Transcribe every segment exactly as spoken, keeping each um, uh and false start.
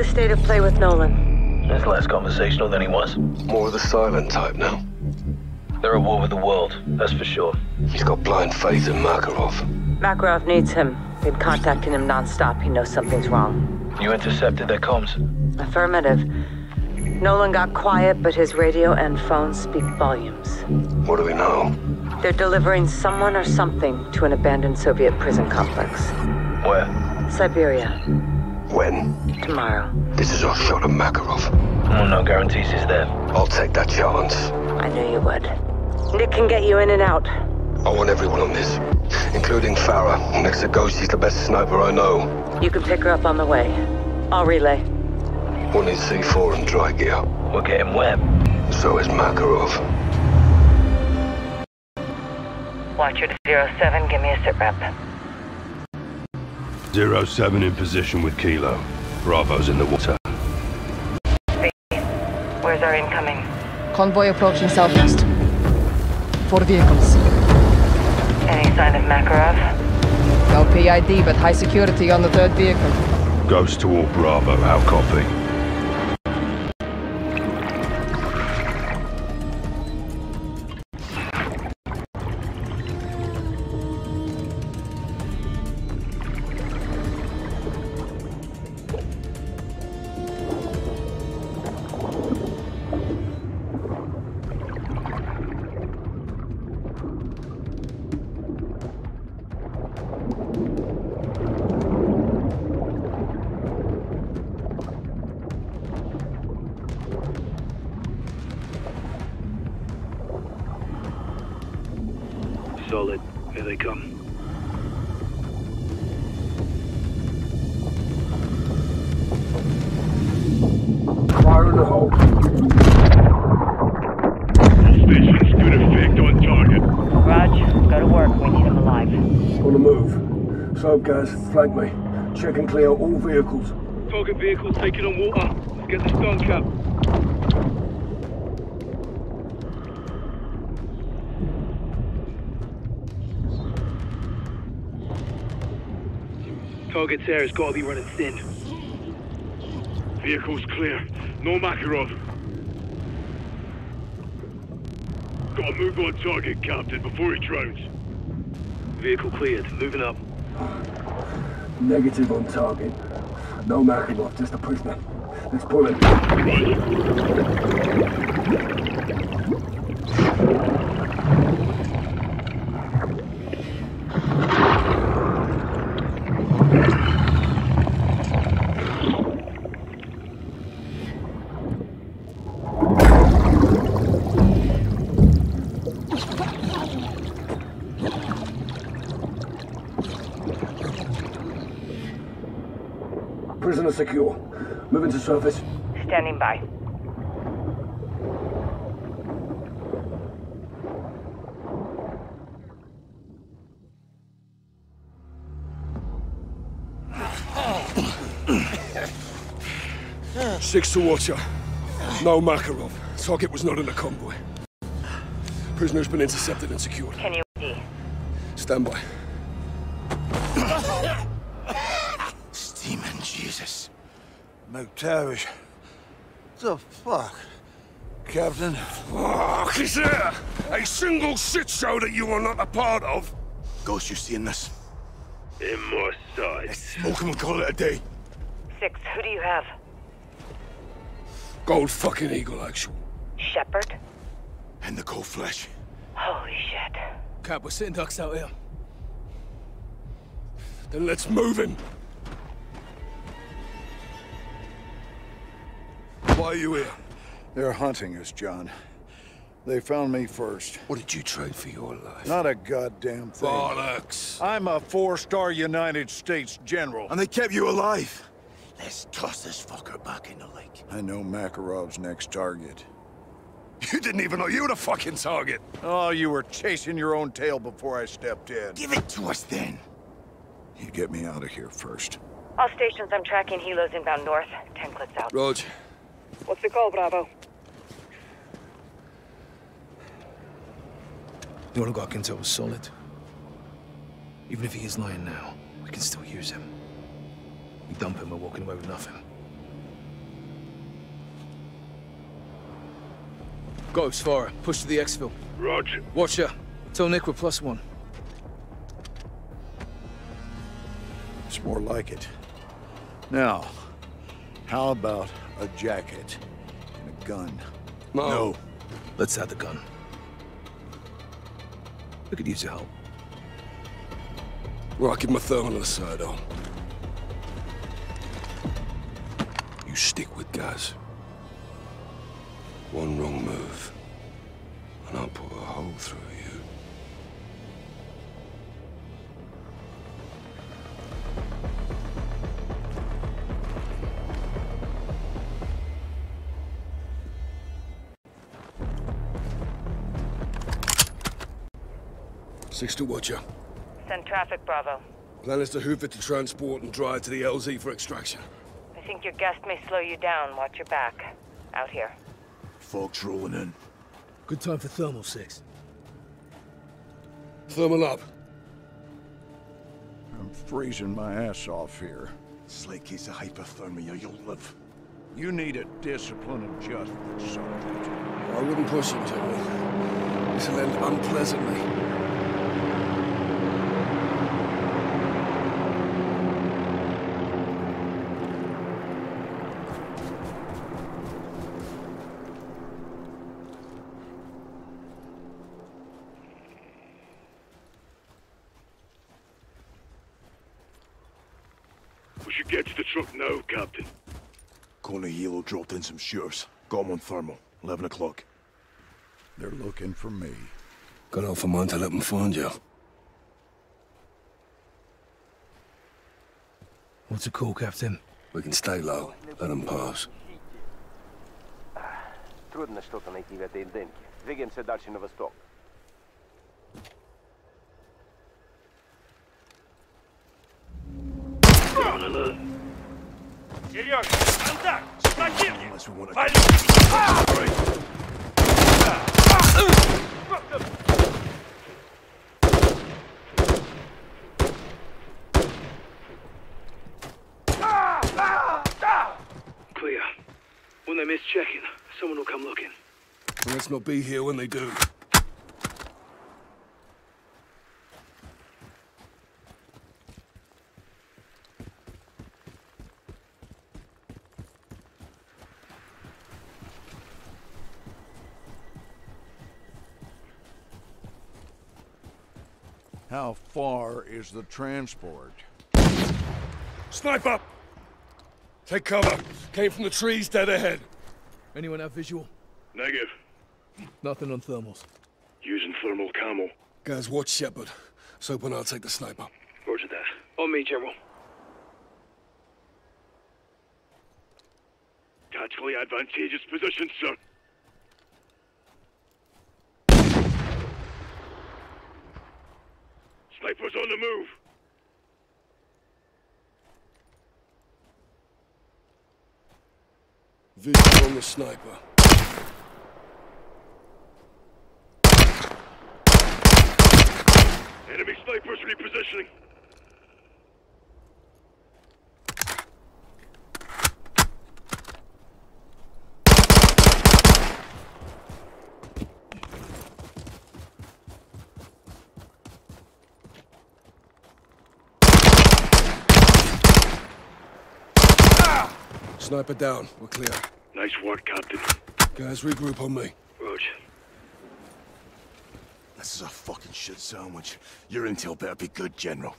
the state of play with Nolan? That's less conversational than he was. More the silent type now. They're at war with the world, that's for sure. He's got blind faith in Makarov. Makarov needs him. Been contacting him non-stop. He knows something's wrong. You intercepted their comms? Affirmative. Nolan got quiet, but his radio and phone speak volumes. What do we know? They're delivering someone or something to an abandoned Soviet prison complex. Where? Siberia. When? Tomorrow. This is our shot at Makarov. Well, no guarantees he's there. I'll take that chance. I knew you would. Nick can get you in and out. I want everyone on this, including Farah. Next to go, she's the best sniper I know. You can pick her up on the way. I'll relay. We'll need C four and dry gear. We're getting wet. So is Makarov. Watcher to zero seven, give me a sit rep. zero seven in position with Kilo. Bravo's in the water. B, where's our incoming? Convoy approaching southwest. Four vehicles. Any sign of Makarov? No P I D, but high security on the third vehicle. Goes to all Bravo, how copy? Solid. Here they come. Fire in the hole. Stations good effect on target. Roger. Go to work. We need them alive. On the move. So, guys, flag me. Check and clear all vehicles. Target vehicles taking on water. Let's get the stone cap. Target's air has got to be running thin. Vehicle's clear. No Makarov. Gotta move on target, Captain, before he drowns. Vehicle cleared. Moving up. Negative on target. No Makarov, just a prisoner. Let's pull him. Prisoner secure. Moving to surface. Standing by. Six to watcher. No Makarov. Target was not in the convoy. Prisoner's been intercepted and secured. Can you see? Stand by. Steaming Jesus. McTavish. The fuck? Captain? Fuck is there a single shit show that you are not a part of? Ghost, you seeing this? In my sight. Let's smoke him and call it a day. Six, who do you have? Gold fucking eagle, actual. Shepherd? And the cold flesh. Holy shit. Cap, we're sitting ducks out here. Then let's move him. Why are you here? They're hunting us, John. They found me first. What did you trade for your life? Not a goddamn thing. Bollocks! I'm a four-star United States general. And they kept you alive? Let's toss this fucker back in the lake. I know Makarov's next target. You didn't even know you were the fucking target! Oh, you were chasing your own tail before I stepped in. Give it to us, then! You get me out of here first. All stations, I'm tracking helos inbound north. Ten clips out. Roger. What's the call, Bravo? The one I got into was solid. Even if he is lying now, we can still use him. We dump him, we're walking away with nothing. Ghost, Farah. Push to the exfil. Roger. Watcher. Tell Nick we're plus one. It's more like it. Now, how about a jacket and a gun? No. no. Let's have the gun. We could use your help. Well, I'll give my thumb on the side on. You stick with guys. One wrong move, and I'll put a hole through you. Six to Watcher. Send traffic, Bravo. Plan is to hoof it to transport and drive to the L Z for extraction. I think your guest may slow you down. Watch your back. Out here. Fog's rolling in. Good time for thermal, Six. Thermal up. I'm freezing my ass off here. Slight case of hypothermia, you'll live. You need a discipline adjustment, son of a bitch. I wouldn't push him, Jimmy. This'll end unpleasantly. No, Captain. Kona Hilo dropped in some shooters. Got them on thermal. eleven o'clock. They're looking for me. Got half a mind to let them find you. What's it called, Captain? We can stay low. Let them pass. Трудно что-то найти в этой дымке. Двигаемся дальше на восток. Серёга, контакт! Противник! Вали! Clear. When they miss checking, someone will come looking. Let's not be here when they do. How far is the transport? Sniper! Take cover. Came from the trees dead ahead. Anyone have visual? Negative. Nothing on thermals. Using thermal camel. Guys, watch Shepherd. Soap and I'll take the sniper. Roger that. On me, General. Tactically advantageous position, sir. Sniper's on the move! Vision on the sniper. Enemy sniper's repositioning. Sniper down. We're clear. Nice work, Captain. Guys, regroup on me. Roger. This is a fucking shit sandwich. Your intel better be good, General.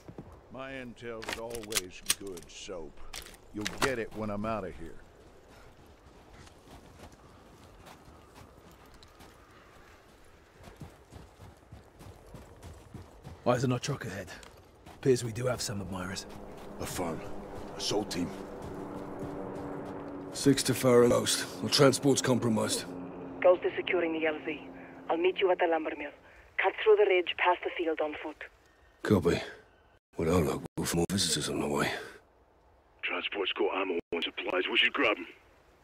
My intel's always good, Soap. You'll get it when I'm out of here. Eyes on our truck ahead. Appears we do have some admirers. A farm. Assault team. Six to Farah and Ghost. Our transport's compromised. Ghost is securing the L Z. I'll meet you at the lumber mill. Cut through the ridge, past the field on foot. Copy. With our luck, we'll have more visitors on the way. Transport's got ammo and supplies. We should grab them.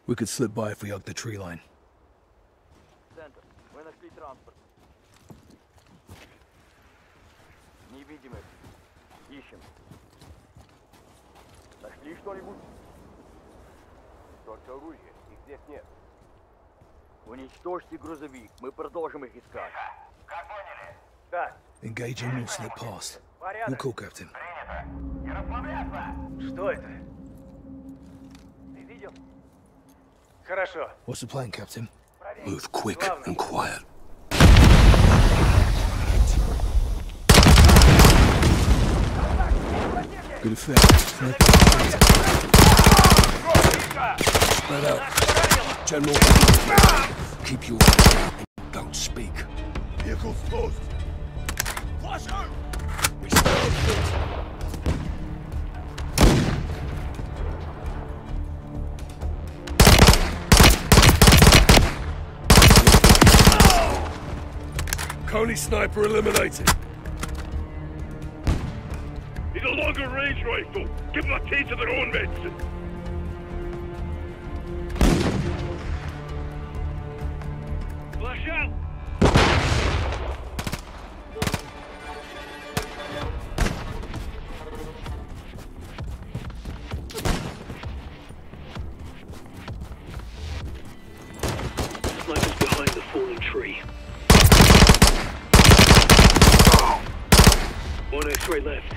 We could slip by if we hug the tree line. Уничтожьте грузовик. Мы продолжим их искать. Как поняли? Да. Engaging will slip past. We'll call captain. Принято. Не расслабляться! Что это? Ты видел? Хорошо. What's the plan, captain? Move quick and quiet. Good effect. Spread out. General, keep your head and don't speak. Vehicles closed. Flash out. We start. Coney sniper eliminated. He's a longer range rifle. Give them a taste of their own medicine. Flash out! Sniper's behind the fallen tree. One X-ray left.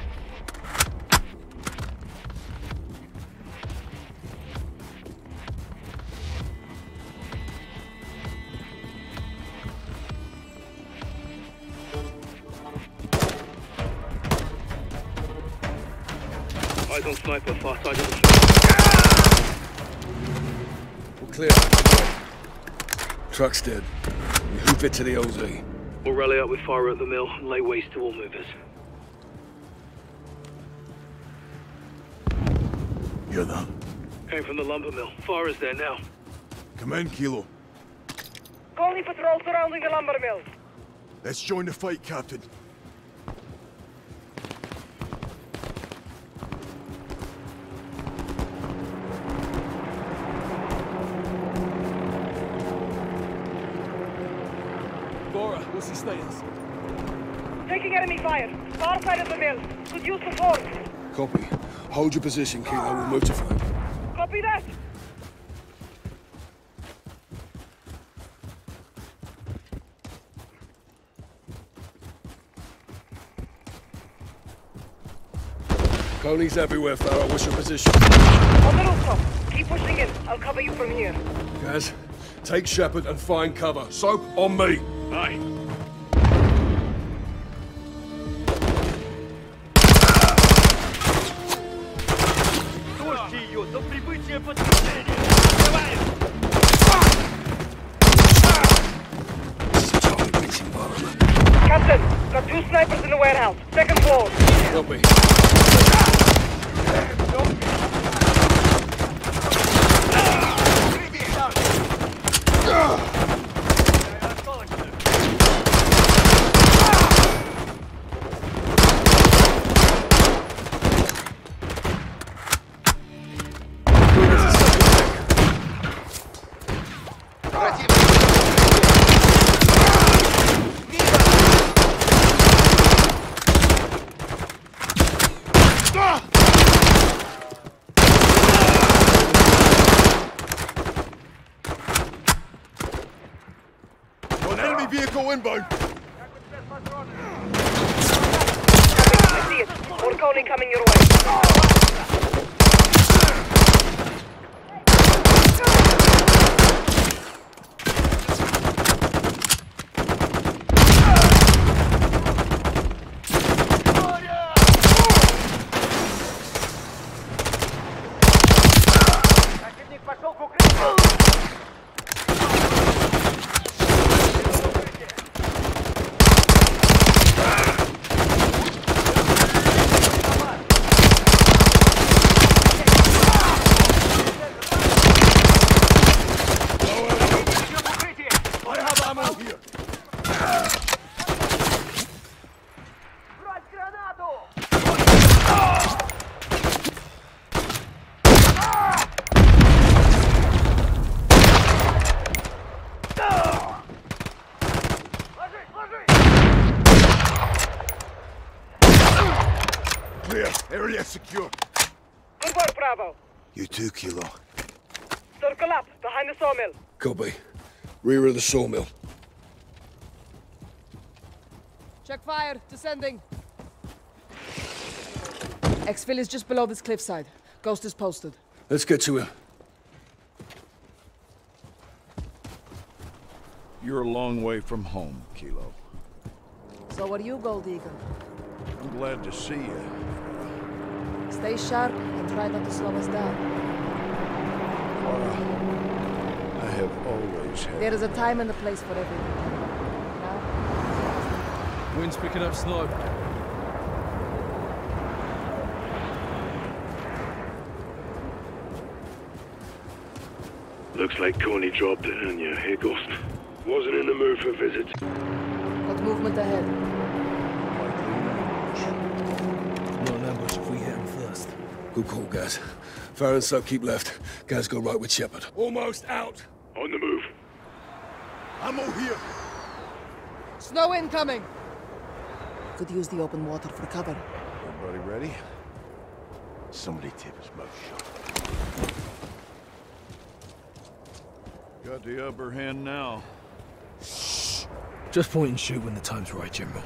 Eyes on sniper, far side of the shot. We're clear. Truck's dead. We hoof it to the O Z. We'll rally up with fire at the mill and lay waste to all movers. You're them? Came from the lumber mill. Farah's there now. Command Kilo. Calling patrol surrounding the lumber mill. Let's join the fight, Captain. Dora, what's the status? Taking enemy fire. Far side of the mill. Could use the force. Copy. Hold your position, Kilo. We'll move to flank. Copy that! Coney's everywhere, Farah. What's your position? On the rooftop. Keep pushing in. I'll cover you from here. Guys, take Shepherd and find cover. Soap, on me! Aye. Copy. rear of the sawmill. Check fire. Descending. Exfil is just below this cliffside. Ghost is posted. Let's get to him. You're a long way from home, Kilo. So are you, Gold Eagle? I'm glad to see you. Stay sharp and try not to slow us down. Farah, I have always had... There is a time and a place for everything. Now? Wind's picking up snow. Looks like Corny dropped it on you, hey Ghost? Wasn't in the mood for visits. Got movement ahead. Good call, Gaz. Farah and Sub keep left. Gaz go right with Shepherd. Almost out. On the move. Ammo here. Snow incoming. Could use the open water for cover. Everybody ready? Somebody tip his mouth shut. Got the upper hand now. Shh. Just point and shoot when the time's right, General.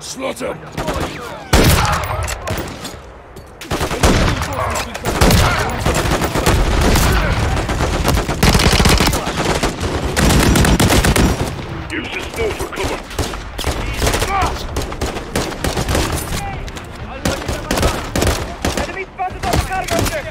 Slaughter! Use the snow for cover! Enemy spotted on the cargo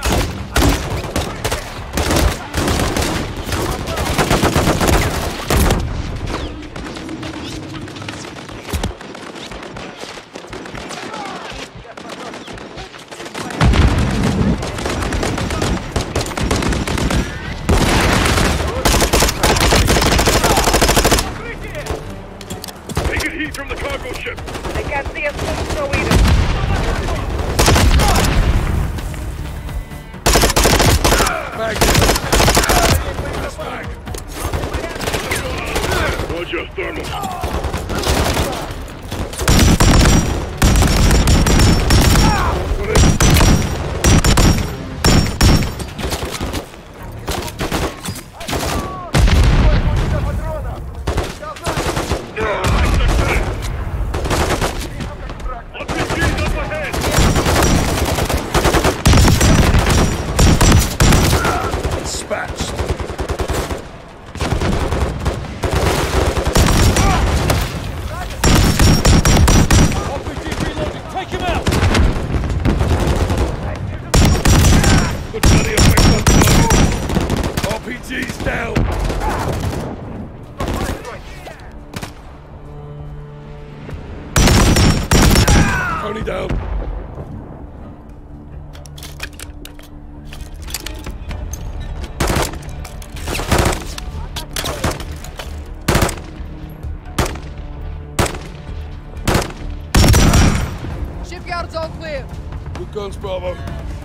Bravo.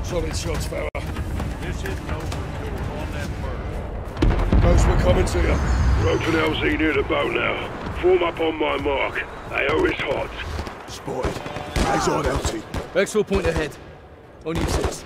Solid shots, Farah. This is no on that bird. Ghost, we're coming to you. We're open L Z near the boat now. Form up on my mark. A O is hot. Spotted. Eyes on L Z. Exfil point ahead. On you six.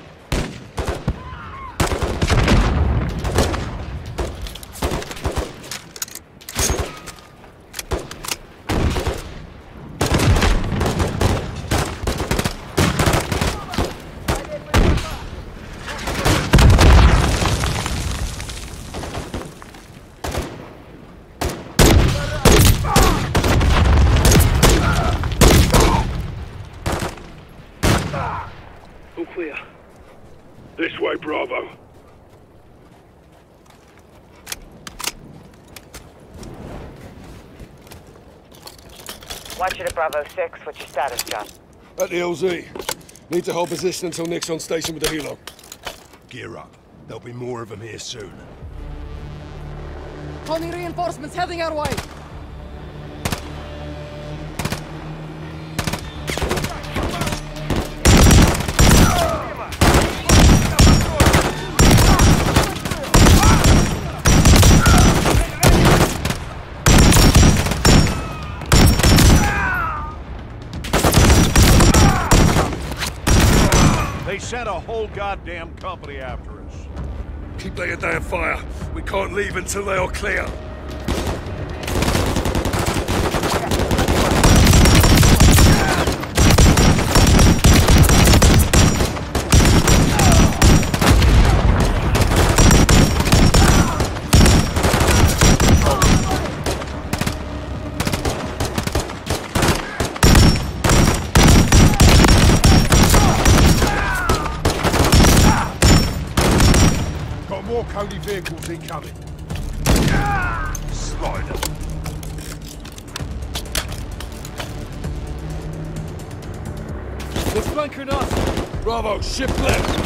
Bravo six, what's your status, John? At the L Z. Need to hold position until Nick's on station with the helo. Gear up. There'll be more of them here soon. Pony reinforcements heading our way. sent a whole goddamn company after us. Keep that damn fire. We can't leave until they are clear. Cody vehicles incoming. Ah! Slider. We're flanking us. Bravo, shift left.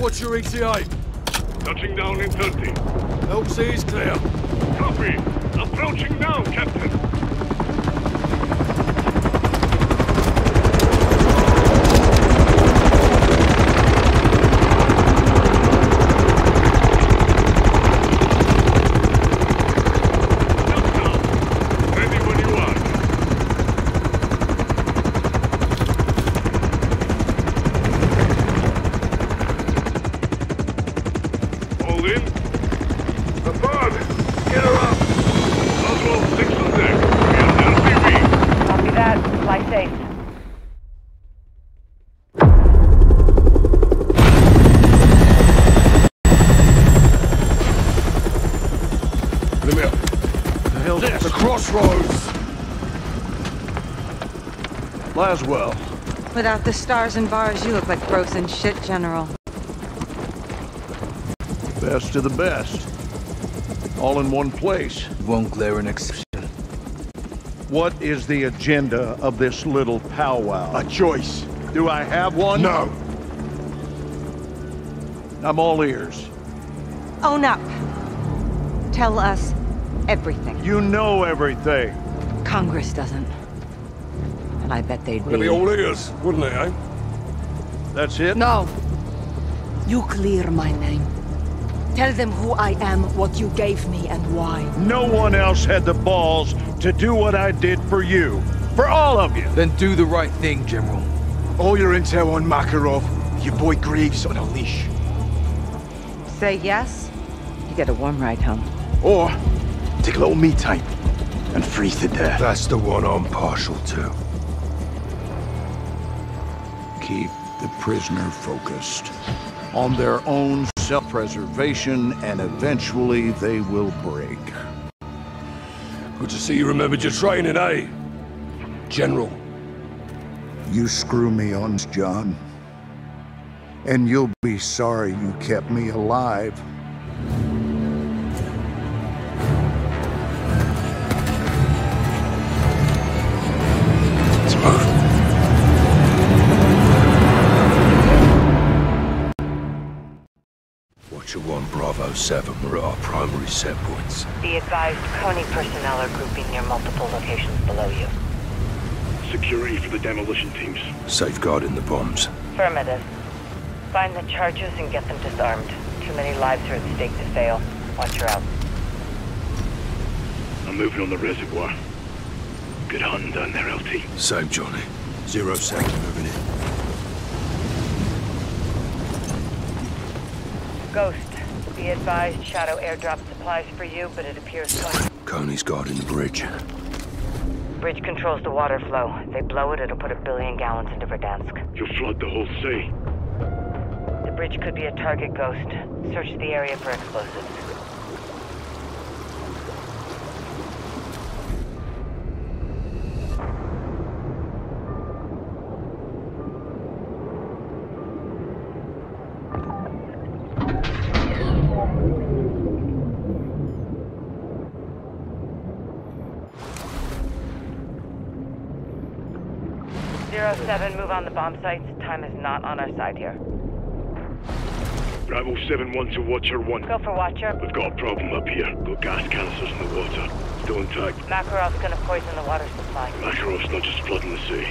What's your E T A? Touching down in thirty. L C is clear. Copy. Approaching now, Captain. Laswell. Without the stars and bars, you look like frozen shit, General. Best of the best. All in one place. Won't glare an exception. What is the agenda of this little powwow? A choice. Do I have one? No. I'm all ears. Own up. Tell us everything. You know everything. Congress doesn't. I bet they'd be. It'd be all ears, wouldn't they, eh? That's it? No. You clear my name. Tell them who I am, what you gave me, and why. No one else had the balls to do what I did for you. For all of you. Then do the right thing, General. All your intel on Makarov, your boy Graves on a leash. Say yes, you get a warm ride home. Or take a little me time and freeze to death. That's the one I'm partial to. Keep the prisoner focused on their own self-preservation, and eventually they will break. Good to see you remembered your training, eh? General. You screw me on, John. And you'll be sorry you kept me alive. Bravo seven, we're our primary set points. Be advised, Coney personnel are grouping near multiple locations below you. Security for the demolition teams. Safeguarding the bombs. Affirmative. Find the charges and get them disarmed. Too many lives are at stake to fail. Watch her out. I'm moving on the reservoir. Good hunting down there, L T. Same, Johnny. Zero second moving in. Ghost. Be advised, Shadow airdrop supplies for you, but it appears Coney... Coney's guarding the bridge. Bridge controls the water flow. If they blow it, it'll put a billion gallons into Verdansk. You'll flood the whole sea. The bridge could be a target, Ghost. Search the area for explosives. Bravo seven, move on the bomb sites. Time is not on our side here. Bravo seven one to Watcher one. Go for Watcher. We've got a problem up here. Got gas canisters in the water. Still intact. Makarov's gonna poison the water supply. Makarov's not just flooding the sea.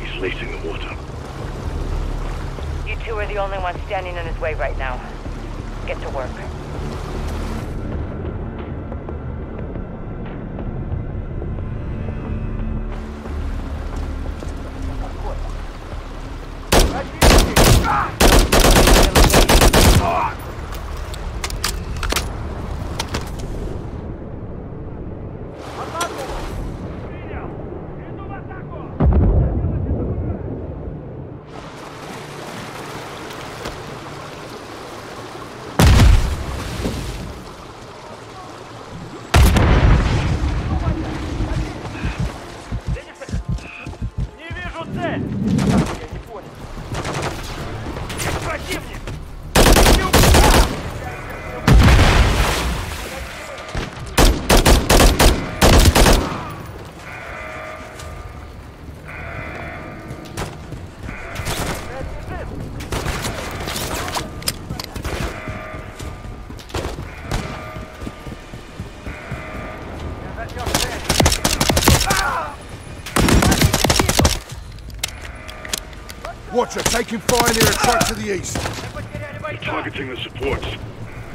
He's lacing the water. You two are the only ones standing in his way right now. Get to work. Watcher, taking fire near a truck to the east. They're targeting the supports.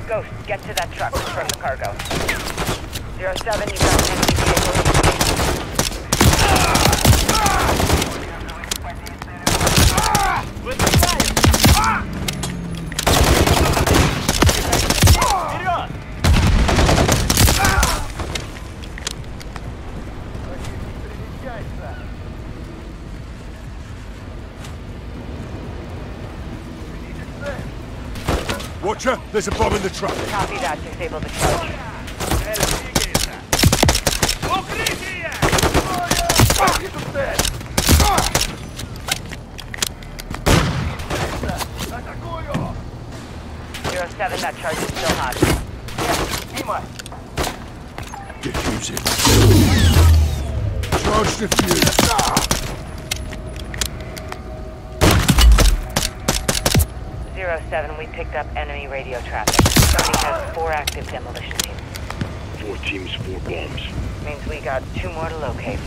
Ghost, get to that truck from the cargo. zero seven, you got an enemy vehicle. With the fire! Watcher, there's a bomb in the truck. Copy that. Disable the charge. zero seven, that charge is still hot. Defuse it. Charge defused. zero seven, we picked up enemy radio traffic. Somebody has four active demolition teams. Four teams, four bombs. Means we got two more to locate.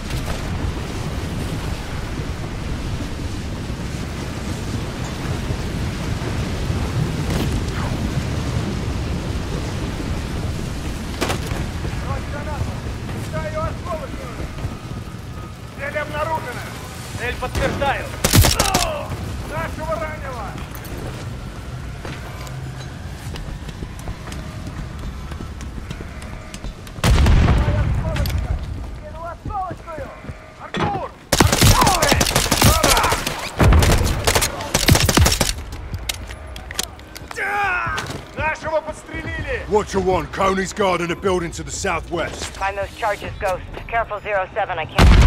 Watcher one, Coney's guard in a building to the southwest. Find those charges, Ghost. Careful, zero seven, I can't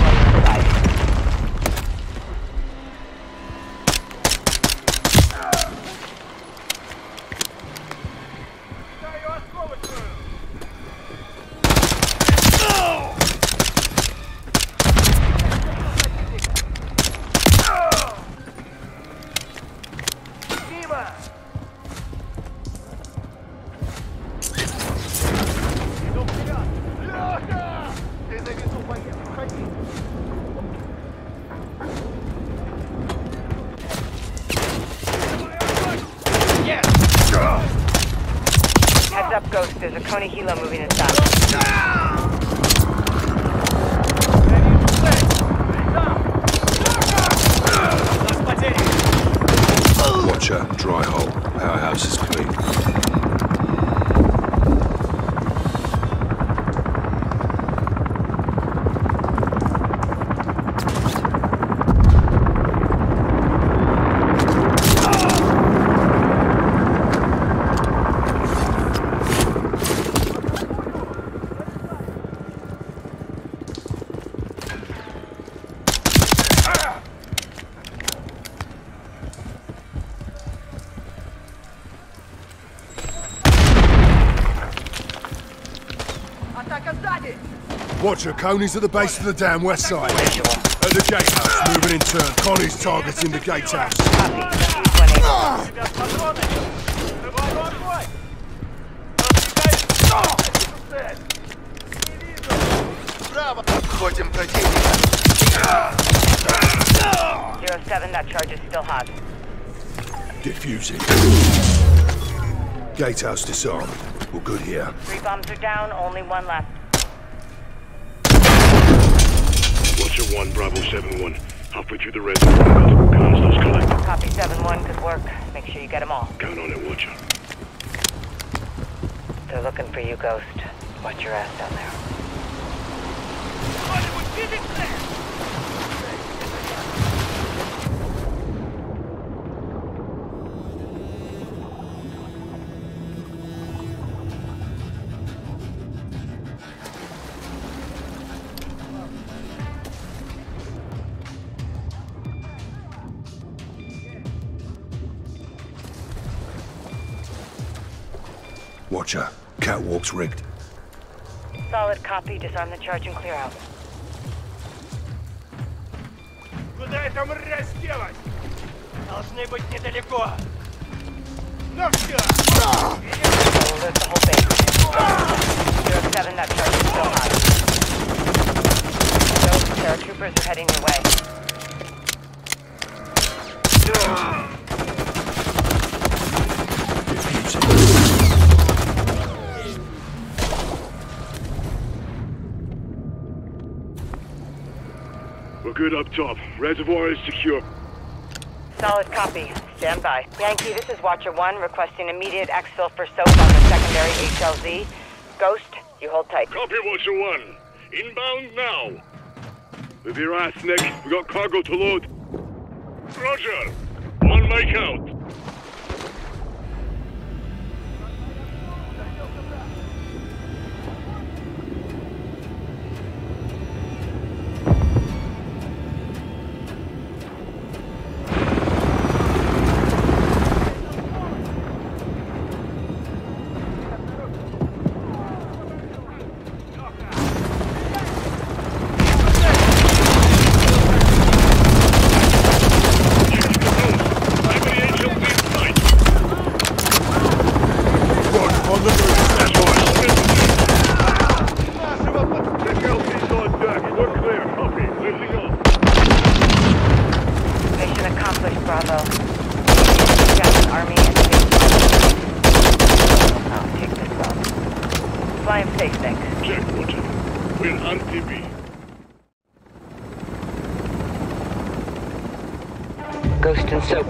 Атака сзади! Watch her, Coney's at the base of the dam, west side. At the gatehouse, moving in turn. Coney's targeting the gatehouse. zero seven, that charge is still hot. Defusing. Gatehouse disarmed. We're good here. Three bombs are down, only one left. Watcher one, Bravo seven one. Halfway through the red, multiple guns, those collect. Copy seven one, good work. Make sure you get them all. Count on it, Watcher. They're looking for you, Ghost. Watch your ass down there. Watcher, catwalk's rigged. Solid copy. Disarm the charge and clear out. Куда эта мразь делась? Должны быть недалеко. Ну все! zero seven, that charge is still hot. Those paratroopers are heading your way. We're good up top. Reservoir is secure. Solid copy. Stand by. Yankee, this is Watcher one requesting immediate exfil for soap on the secondary H L Z. Ghost, you hold tight. Copy, Watcher one. Inbound now. Move your ass, Nick. We got cargo to load. Roger. On my count.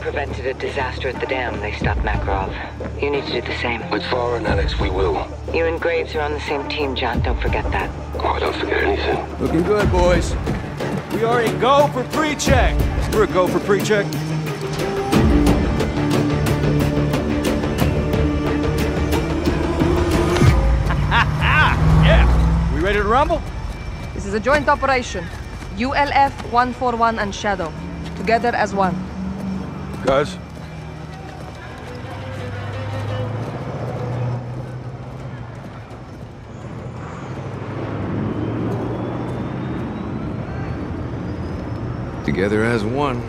Prevented a disaster at the dam. They stopped Makarov. You need to do the same. With Farah and Alex, we will. You and Graves are on the same team, John. Don't forget that. Oh, I don't forget anything. Looking good, boys. We are a go for pre-check. We're a go for pre-check. Yeah! We ready to rumble? This is a joint operation. U L F, one forty-one, and Shadow. Together as one. Guys? Together as one.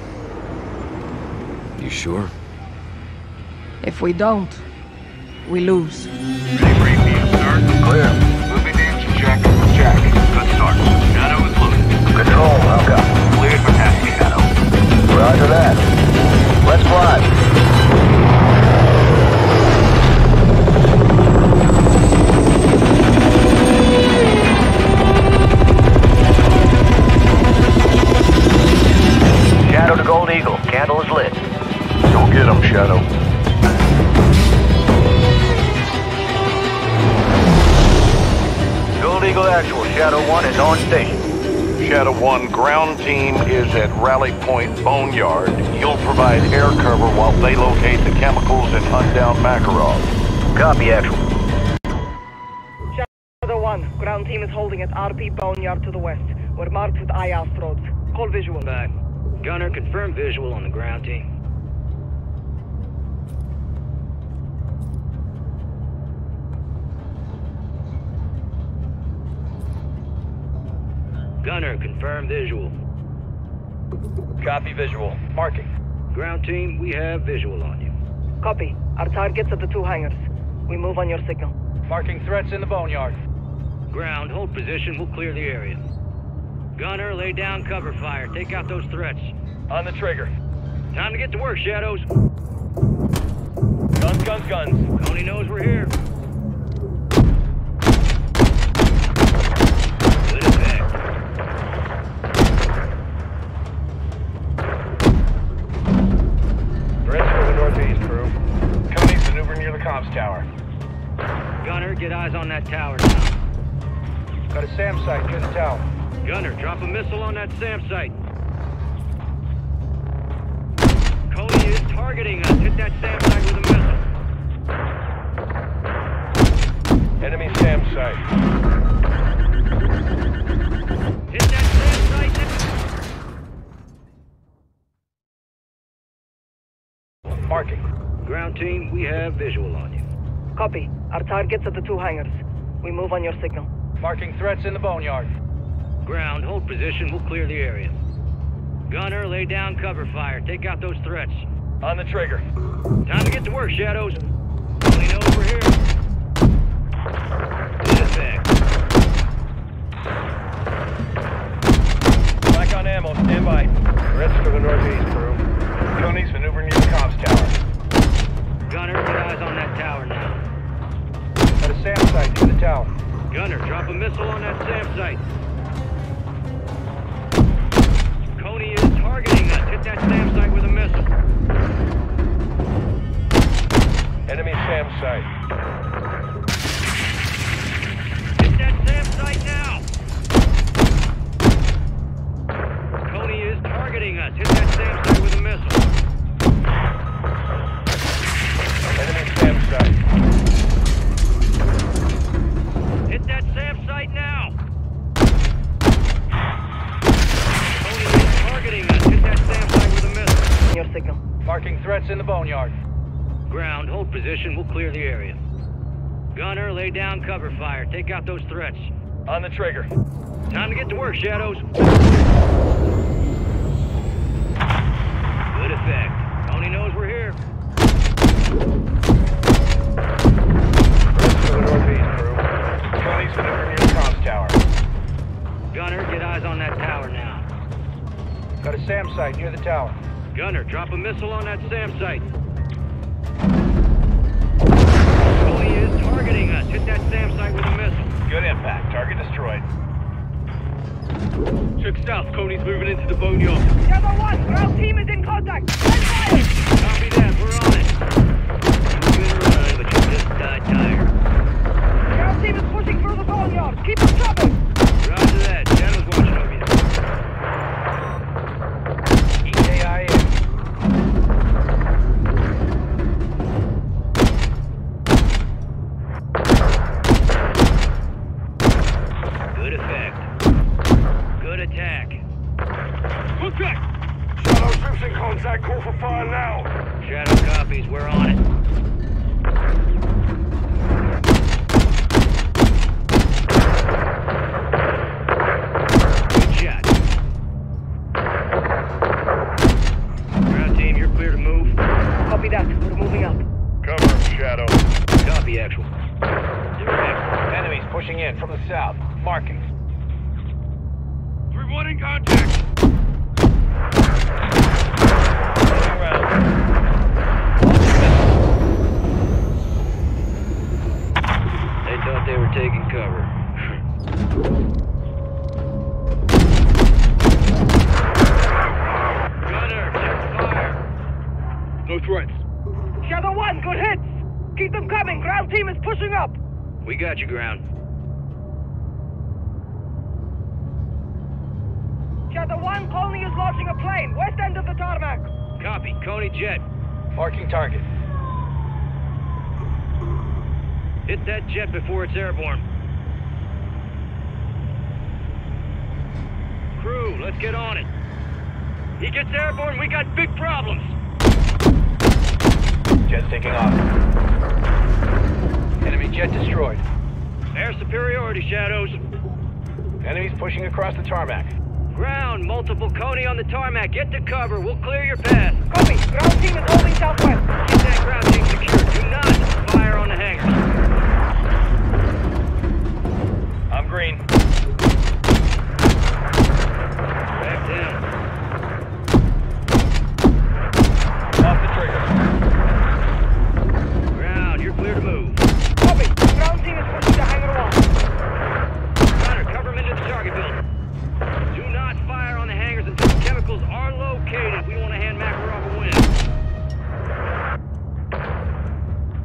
You sure? If we don't, we lose. Debrief me, sir. Clear. Moving in, check, check. Good start. Shadow is loaded. Control, welcome. Cleared for taxi, Shadow. Roger that. Let's fly. Shadow to Gold Eagle. Candle is lit. Go get him, Shadow. Gold Eagle actual. Shadow one is on station. Shadow one, ground team is at Rally Point Boneyard. You'll provide air cover while they locate the chemicals and hunt down Makarov. Copy, actual. Shadow one, ground team is holding at R P Boneyard to the west. We're marked with I A S roads. Call visual. Back. Gunner, confirm visual on the ground team. Gunner, confirm visual. Copy visual. Marking. Ground team, we have visual on you. Copy. Our targets are the two hangars. We move on your signal. Marking threats in the boneyard. Ground, hold position. We'll clear the area. Gunner, lay down cover fire. Take out those threats. On the trigger. Time to get to work, Shadows. Guns, guns, guns. Coney knows we're here. Tower. Gunner, get eyes on that tower now. Got a SAM site near the tower. Gunner, drop a missile on that SAM site. Cody is targeting us. Hit that SAM site with a missile. Enemy SAM site. Hit that SAM site. Marking. Ground team, we have visual on you. Copy. Our targets are the two hangars. We move on your signal. Marking threats in the boneyard. Ground, hold position. We'll clear the area. Gunner, lay down cover fire. Take out those threats. On the trigger. Time to get to work, Shadows. Only know we're here. In effect. Black on ammo. Stand by. Reds to the northeast, crew. Coney's maneuvering near the comms tower. Gunner, put eyes on that tower now. Got a SAM site near the tower. Gunner, drop a missile on that SAM site. Coney is targeting us. Hit that SAM site with a missile. Enemy SAM site. Hit that SAM site now. Coney is targeting us. Hit that SAM site with a missile. Enemy SAM site. Hit that SAM site now! Tony is targeting us. Hit that SAM site with a missile. Your signal. Marking threats in the boneyard. Ground, hold position. We'll clear the area. Gunner, lay down cover fire. Take out those threats. On the trigger. Time to get to work, Shadows. Good effect. Tony knows we're here. Gunner, get eyes on that tower now. Got a SAM site near the tower. Gunner, drop a missile on that SAM site. Bully is targeting us. Hit that SAM site with a missile. Good impact. Target destroyed. Check south. Coney's moving into the boneyard. Cover one. Our team is in contact. Copy that. We're on it. Good run, but you just died tired. Our team is pushing through the boneyard. Keep them coming. Roger that. Shadow's watching over you. E K I A. Good effect. Good attack. Look back! Shadow's troops in contact. Call for fire now. Shadow copies. We're on it. That. We're moving up. Cover, Shadow. Copy, actual. Direct. Enemies pushing in from the south. Marking. three one in contact. Moving around. They thought they were taking cover. No threats. Shadow one, good hits! Keep them coming, ground team is pushing up! We got you, ground. Shadow one, Coney is launching a plane, west end of the tarmac. Copy, Coney jet. Marking target. Hit that jet before it's airborne. Crew, let's get on it. He gets airborne, we got big problems! Jet's taking off. Enemy jet destroyed. Air superiority, Shadows. Enemies pushing across the tarmac. Ground, multiple Coney on the tarmac. Get to cover. We'll clear your path. Copy. Ground team is holding southwest. Get that ground team secured. Do not fire on the hangars. I'm green. Back down.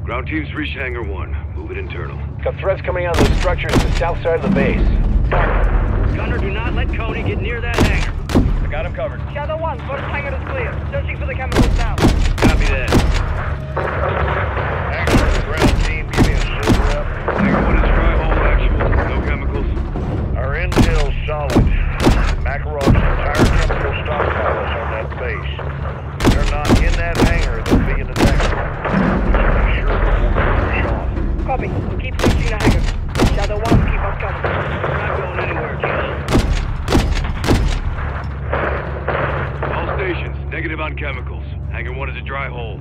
Ground teams reach hangar one. Move it internal. Got threats coming out of the structures to the south side of the base. Gunner, do not let Coney get near that hangar. I got him covered. Shadow one, first hangar is clear. Searching for the chemicals now. Copy that. Actual ground team, give me a super up. Hangar one is dry hole actual. No chemicals. Our intel's solid. Makarov's entire chemical stockpile is on that base. If they're not in that hangar, they'll be in the next one. Copy. Keep pushing the hangar. Shadow one, keep us covered. Not going anywhere, King. All stations, negative on chemicals. Hangar one is a dry hole.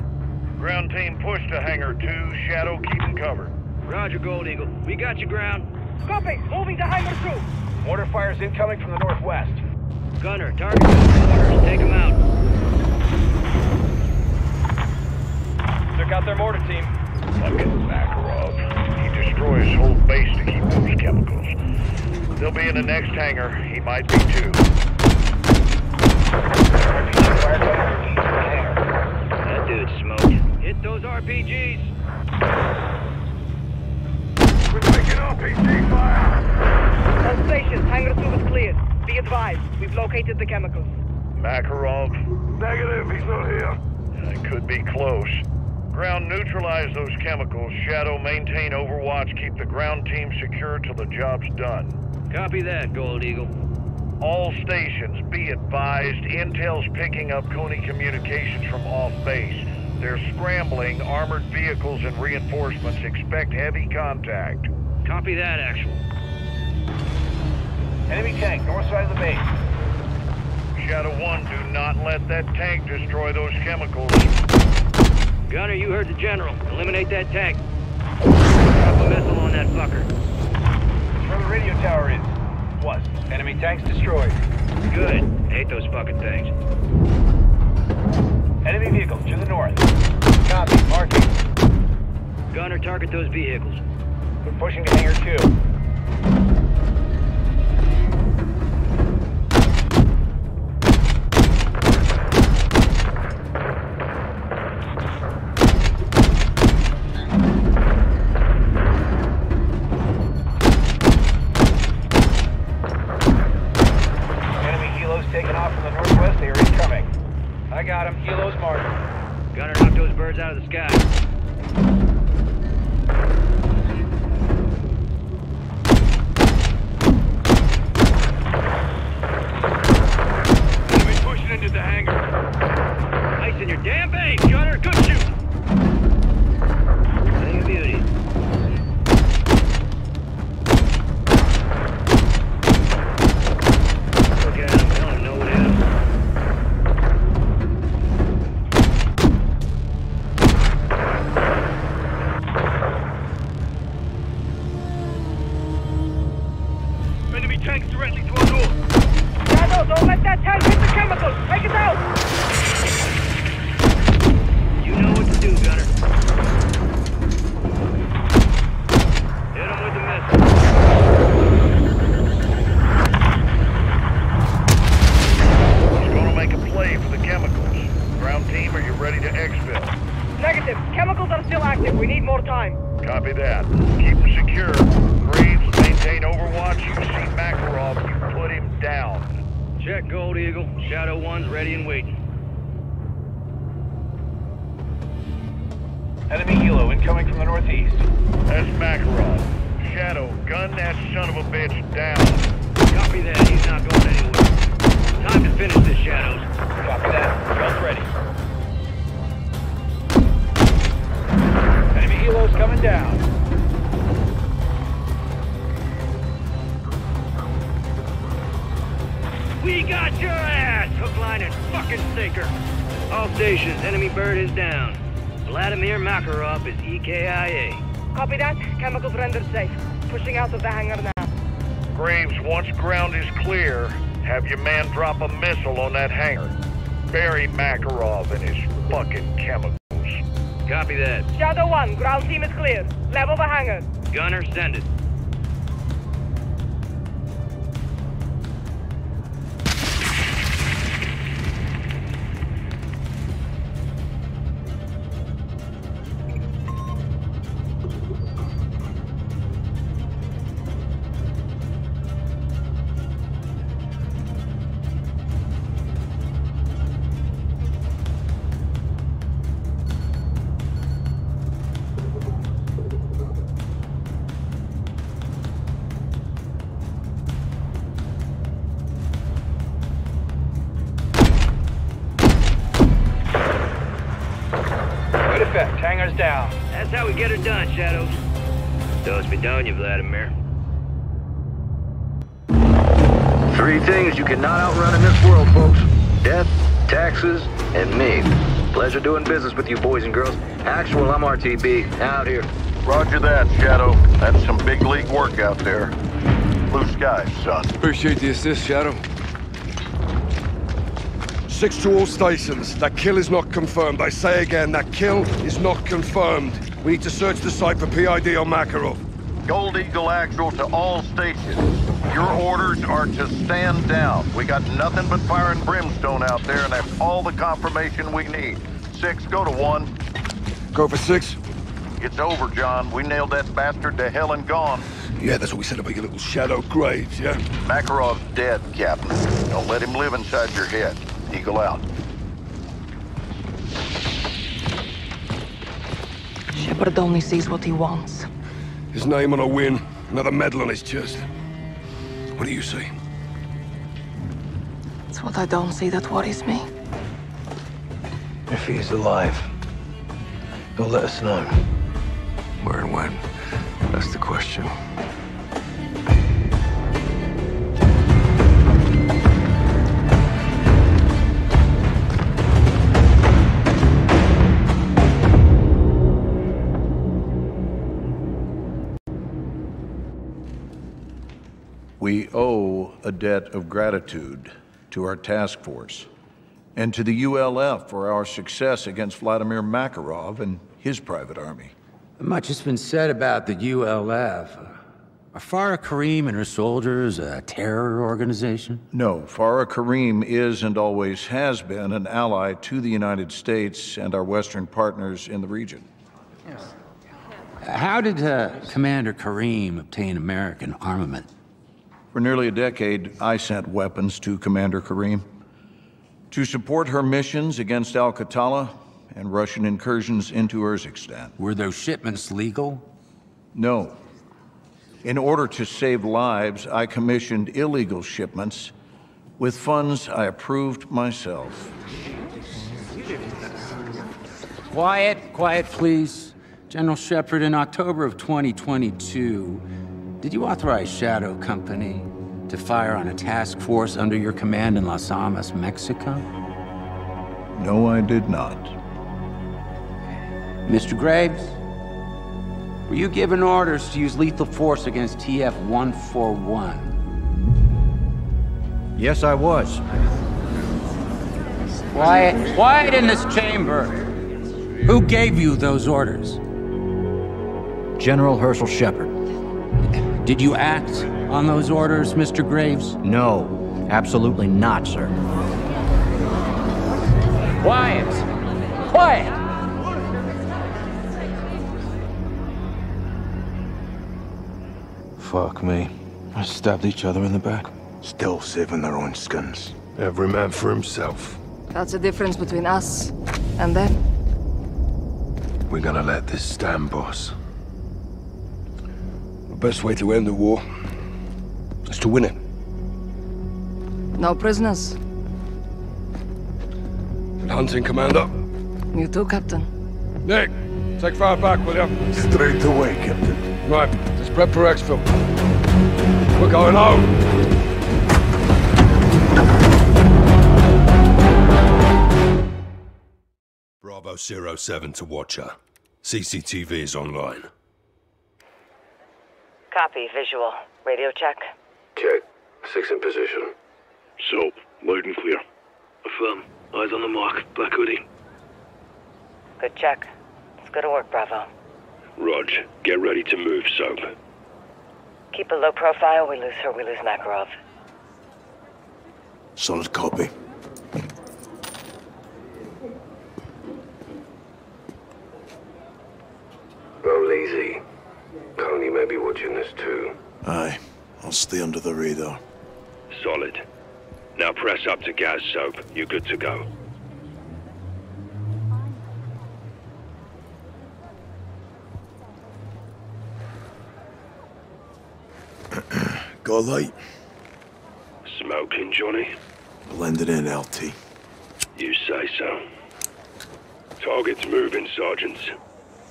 Ground team, push to hangar two. Shadow, keep them covered. Roger, Gold Eagle. We got you, ground. Copy. Moving to hangar two. Mortar fire's incoming from the northwest. Gunner, target mortars. Take them out. Took out their mortar team. Look at Makarov. He destroys his whole base to keep those chemicals. They'll be in the next hangar. He might be too. That dude smoked. Hit those R P Gs. We're taking R P G fire. All stations, hangar two is clear. Be advised, we've located the chemicals. Makarov. Negative, he's not here. It could be close. Ground, neutralize those chemicals. Shadow, maintain overwatch. Keep the ground team secure till the job's done. Copy that, Gold Eagle. All stations, be advised. Intel's picking up Coney communications from off base. They're scrambling armored vehicles and reinforcements. Expect heavy contact. Copy that, actual. Enemy tank, north side of the base. Shadow one, do not let that tank destroy those chemicals. Gunner, you heard the general. Eliminate that tank. Drop a missile on that fucker. That's where the radio tower is. Was. Enemy tanks destroyed. Good. I hate those fucking things. Enemy vehicle to the north. Copy. Marking. Gunner, target those vehicles. We're pushing to hangar down. line and fucking sinker. All stations, enemy bird is down. Vladimir Makarov is E K I A. Copy that. Chemical rendered safe. Pushing out of the hangar now. Graves, once ground is clear, have your man drop a missile on that hangar. Bury Makarov and his fucking chemicals. Copy that. Shadow one, ground team is clear. Level the hangar. Gunner, send it. Hangar's down. That's how we get her done, Shadows. Don't be down, you Vladimir. Three things you cannot outrun in this world, folks. Death, taxes, and me. Pleasure doing business with you boys and girls. Actual, I'm R T B. Out here. Roger that, Shadow. That's some big league work out there. Blue skies, son. Appreciate the assist, Shadow. Six to all stations. That kill is not confirmed. I say again, that kill is not confirmed. We need to search the site for P I D on Makarov. Gold Eagle actual to all stations. Your orders are to stand down. We got nothing but fire and brimstone out there, and that's all the confirmation we need. Six, go to one. Go for six. It's over, John. We nailed that bastard to hell and gone. Yeah, that's what we said about your little Shadow Graves, yeah? Makarov's dead, Captain. Don't let him live inside your head. Eagle out. Shepherd only sees what he wants. His name on a win, another medal on his chest. What do you see? It's what I don't see that worries me. If he's alive, he'll let us know. Where and when? That's the question. We owe a debt of gratitude to our task force and to the U L F for our success against Vladimir Makarov and his private army. Much has been said about the U L F. Are Farah Karim and her soldiers a terror organization? No, Farah Karim is and always has been an ally to the United States and our Western partners in the region. Yes. How did uh, Commander Karim obtain American armament? For nearly a decade, I sent weapons to Commander Karim to support her missions against Al-Qatala and Russian incursions into Urzikstan. Were those shipments legal? No. In order to save lives, I commissioned illegal shipments with funds I approved myself. Quiet, quiet, please. General Shepherd, in October of twenty twenty-two, did you authorize Shadow Company to fire on a task force under your command in Las Almas, Mexico? No, I did not. Mister Graves, were you given orders to use lethal force against T F one forty-one? Yes, I was. Quiet, quiet in this chamber. Who gave you those orders? General Herschel Shepherd. Did you act on those orders, Mister Graves? No, absolutely not, sir. Quiet! Quiet! Fuck me. I stabbed each other in the back. Still saving their own skins. Every man for himself. That's the difference between us and them. We're gonna let this stand, boss. The best way to end the war is to win it. No prisoners. And hunting, Commander. You too, Captain. Nick, take fire back, will you? Straight away, Captain. Right, let's prep for exfil. We're going home. Bravo zero seven to Watcher. C C T V is online. Copy, visual. Radio check. Check. Six in position. So, loud and clear. Affirm. Eyes on the mark. Black hoodie. Good check. Let's go to work, Bravo. Rog. Get ready to move, Soap. Keep a low profile. We lose her, we lose Makarov. Solid copy. Roll easy. Tony may be watching this too. Aye. I'll stay under the radar. Solid. Now press up to gas, Soap. You're good to go. Got a light? Smoking, Johnny? Blended in, L T. You say so. Target's moving, Sergeant.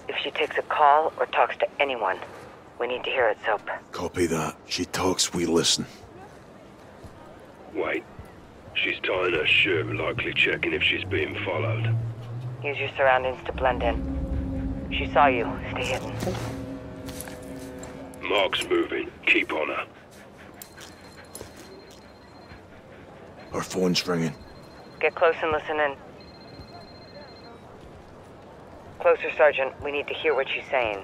If she takes a call or talks to anyone, we need to hear it, Soap. Copy that. She talks, we listen. Wait. She's tying her shoe, likely checking if she's being followed. Use your surroundings to blend in. She saw you. Stay hidden. Mark's moving. Keep on her. Her phone's ringing. Get close and listen in. Closer, Sergeant. We need to hear what she's saying.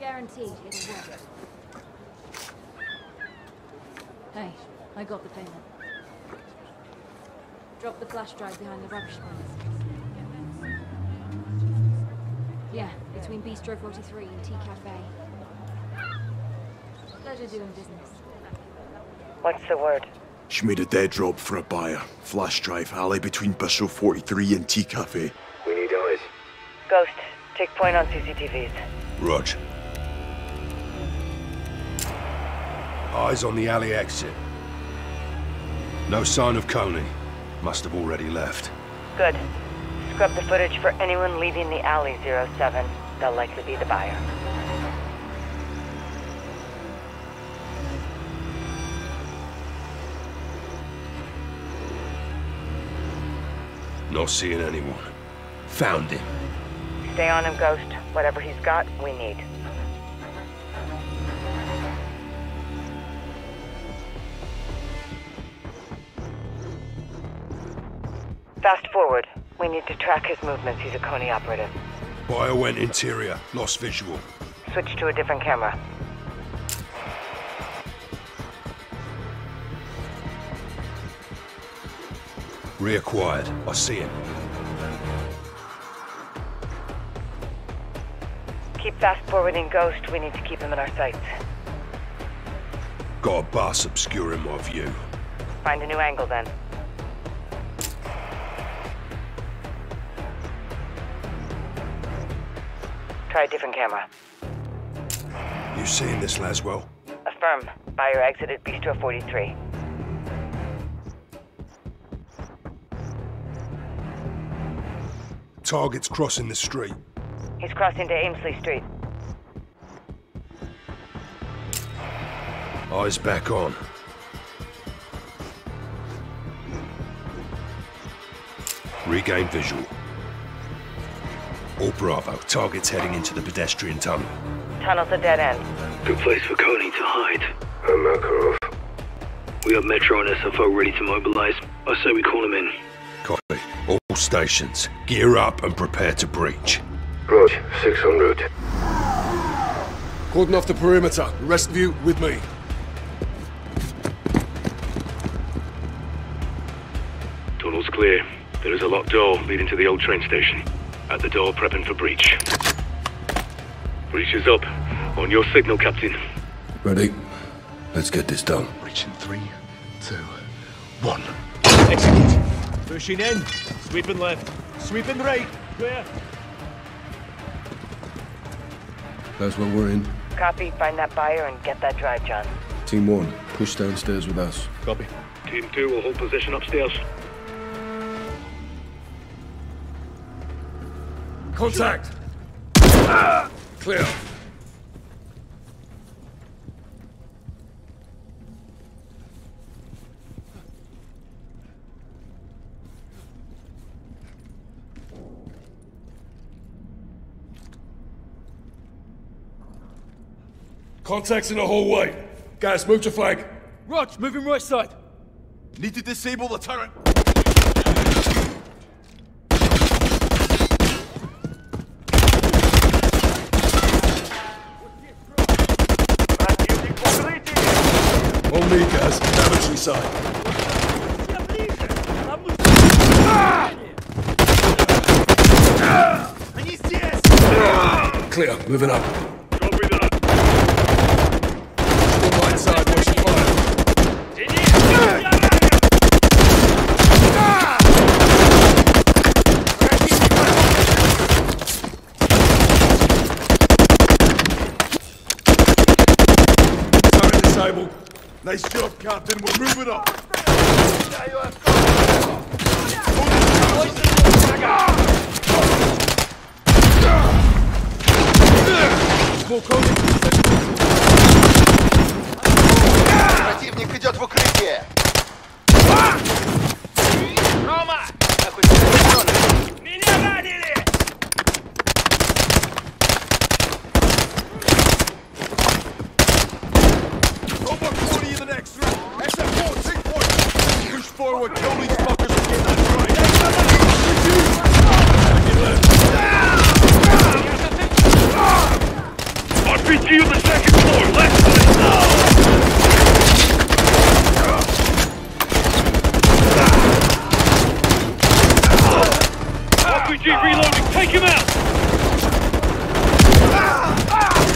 Guaranteed it'll work. Hey, I got the payment. Drop the flash drive behind the rubbish pile. Yeah, between Bistro forty-three and Tea Cafe. Pleasure doing business. What's the word? She made a dead drop for a buyer. Flash drive alley between Bistro forty-three and Tea Cafe. We need eyes. Ghost, take point on C C T Vs. Roger. Eyes on the alley exit. No sign of Coney. Must have already left. Good. Scrub the footage for anyone leaving the alley, zero seven. They'll likely be the buyer. Not seeing anyone. Found him. Stay on him, Ghost. Whatever he's got, we need. Fast forward. We need to track his movements. He's a Coney operative. Buyer went interior. Lost visual. Switch to a different camera. Reacquired. I see him. Keep fast-forwarding, Ghost. We need to keep him in our sights. Got a bus obscuring my view. Find a new angle, then. Try a different camera. You seen this, Laswell? Affirm. Buyer exited Bistro forty-three. Target's crossing the street. He's crossing to Amesley Street. Eyes back on. Regain visual. All Bravo. Target's heading into the pedestrian tunnel. Tunnel's a dead end. Good place for Coney to hide. I'm Makarov. We have Metro and S F O ready to mobilize. I say we call him in. Copy. All stations. Gear up and prepare to breach. Roger, six en route. Cordon off the perimeter. The rest of you with me. Tunnel's clear. There is a locked door leading to the old train station. At the door, prepping for breach. Breach is up. On your signal, Captain. Ready? Let's get this done. Breach in three, two, one. Execute. Pushing in. Sweeping left. Sweeping right. Clear. That's what we're in. Copy. Find that buyer and get that drive, John. Team one, push downstairs with us. Copy. Team two will hold position upstairs. Contact! Ah, clear. Contacts in the hallway. Guys, move to flank. Rog, moving right side. Need to disable the turret. On me, guys. Damage side. Clear. Moving up. Copy that. Still right side, watch your fire. Turret disabled. Nice job, Captain. We're moving up. Противник идет в укрытие. Рома! Меня ранили! Over forty in the next round. X F four, six points. Push forward, kill these fuckers and get that right. R P G on the second floor, left side now! R P G reloading, take him out!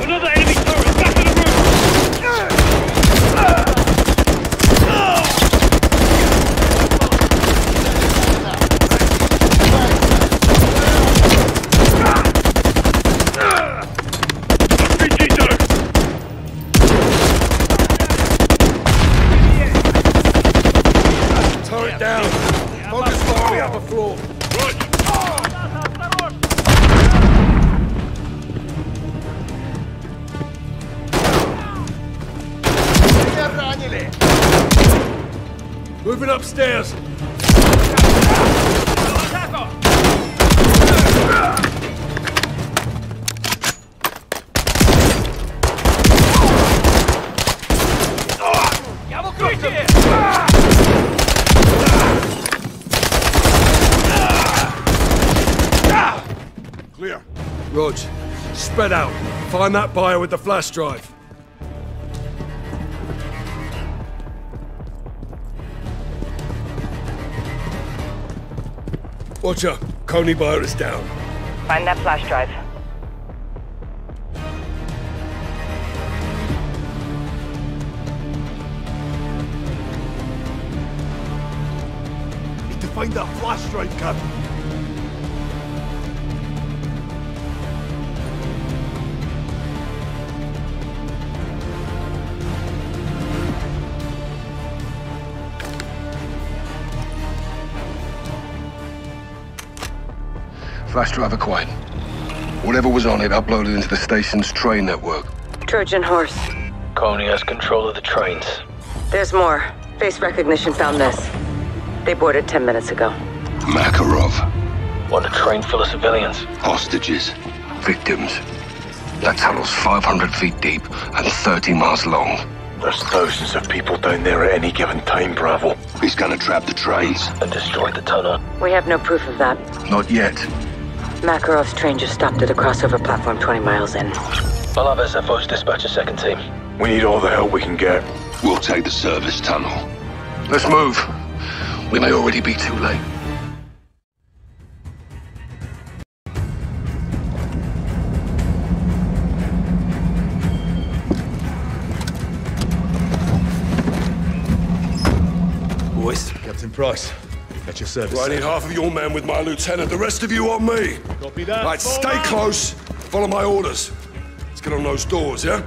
Another enemy turret, back in the upstairs. Clear. Rog, spread out. Find that buyer with the flash drive. Watcher, Coney buyer is down. Find that flash drive. Need to find that flash drive, Captain. Flash drive acquired. Whatever was on it uploaded into the station's train network. Trojan horse. Coney has control of the trains. There's more. Face recognition found this. They boarded ten minutes ago. Makarov. On a train full of civilians. Hostages. Victims. That tunnel's five hundred feet deep and thirty miles long. There's thousands of people down there at any given time, Bravo. He's gonna trap the trains. And destroy the tunnel. We have no proof of that. Not yet. Makarov's train just stopped at a crossover platform twenty miles in. I'll have S F Os dispatch a second team. We need all the help we can get. We'll take the service tunnel. Let's move. We may already be too late. Boys, Captain Price. At your service. Well, I need half of your men with my lieutenant, the rest of you on me. Copy that. Right, stay close. Follow my orders. Let's get on those doors, yeah?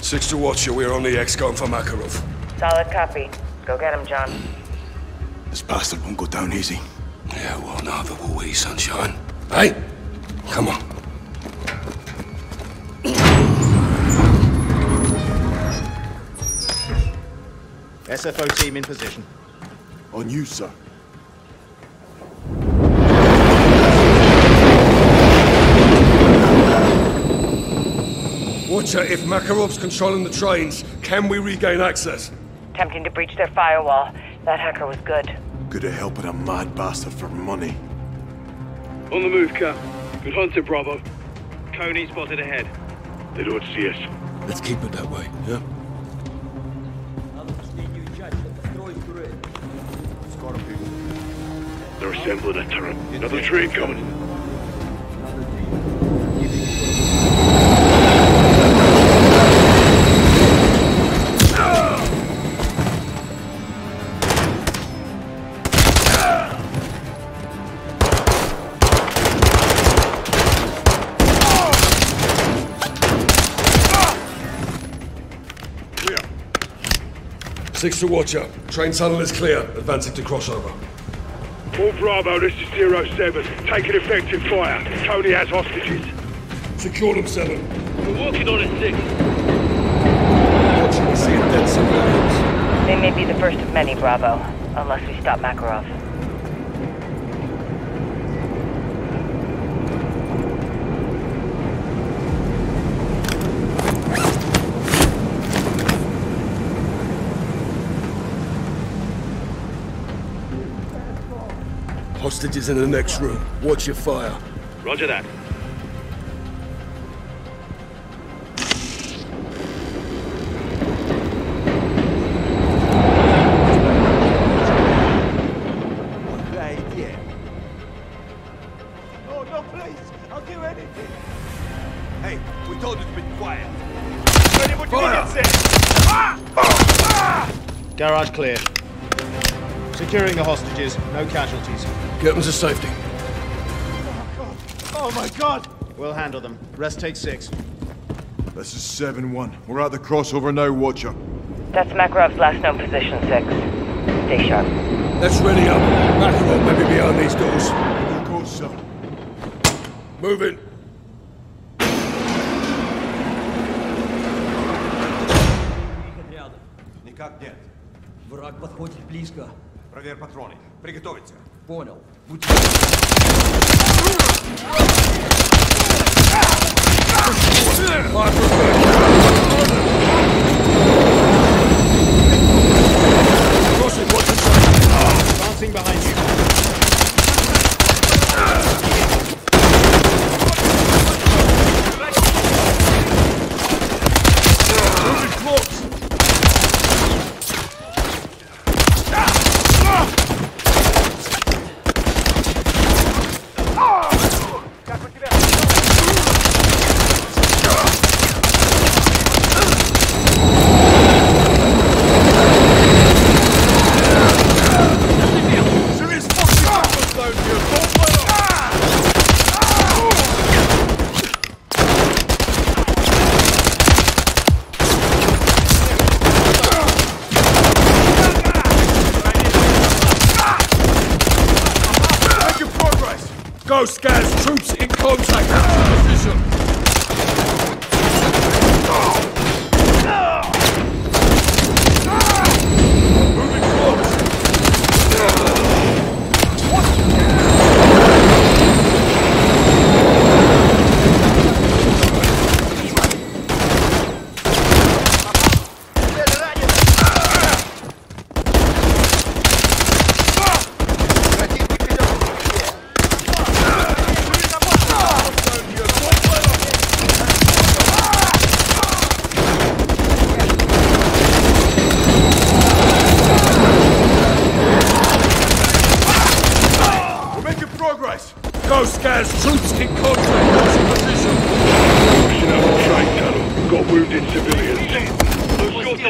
Six to Watcher, we're on the X going for Makarov. Solid copy. Go get him, John. This bastard won't go down easy. Yeah, well, neither will we, sunshine. Hey, come on. S F O team in position. On you, sir. Watcher, if Makarov's controlling the trains, can we regain access? Attempting to breach their firewall. That hacker was good. Good at helping a mad bastard for money. On the move, Cap. Good hunter, Bravo. Coney spotted ahead. They don't see us. Let's keep it that way, yeah? They're assembling a turret. Another train coming. Six to watch out. Train tunnel is clear. Advancing to crossover. All Bravo, this is zero seven. Take an effective fire. Tony has hostages. Secure them, seven. We're walking on at six. Watching, we see dead civilians. They may be the first of many, Bravo. Unless we stop Makarov. Hostages in the next room. Watch your fire. Roger that. Garage clear. Securing the hostages, no casualties. Get them to safety. Oh, God. Oh, my God! We'll handle them. Rest take six. This is seven one. We're at the crossover now, Watcher. That's Makarov's last known position, six. Stay sharp. Let's ready up. Makarov may be behind these doors. Of course, sir. Move in. Никак нет. Враг подходит близко. Проверь патроны. Приготовиться. Понял. Будь... Scaz, troops in contact. Position.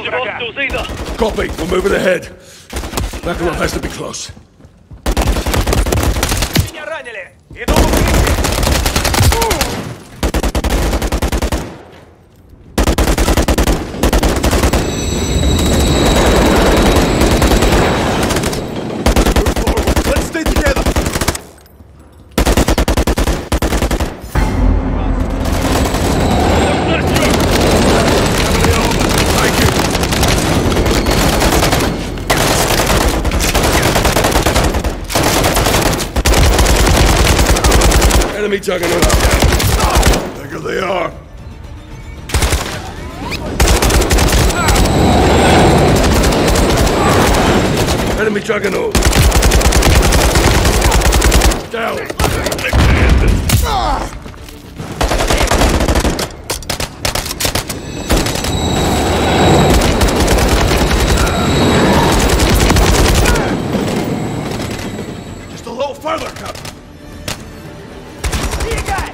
Moving copy. We're moving ahead. Makarov has to be close. Enemy juggernaut. There they are. enemy juggernaut! Down! Ah! Just a little further, Cap! See you guys!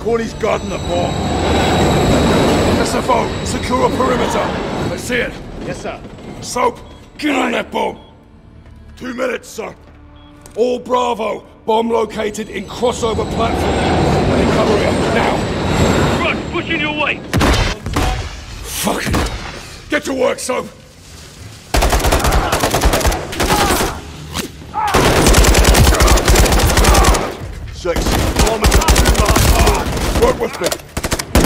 Corney's guarding the bomb. S F O, secure a perimeter. I see it. Yes, sir. Soap, get on that bomb. Two minutes, sir. All Bravo, bomb located in crossover platform. Let me cover it now. Run, push in your way. Fuck it. Get to work, Soap. Six. Bomb attack. Work with me. Captain,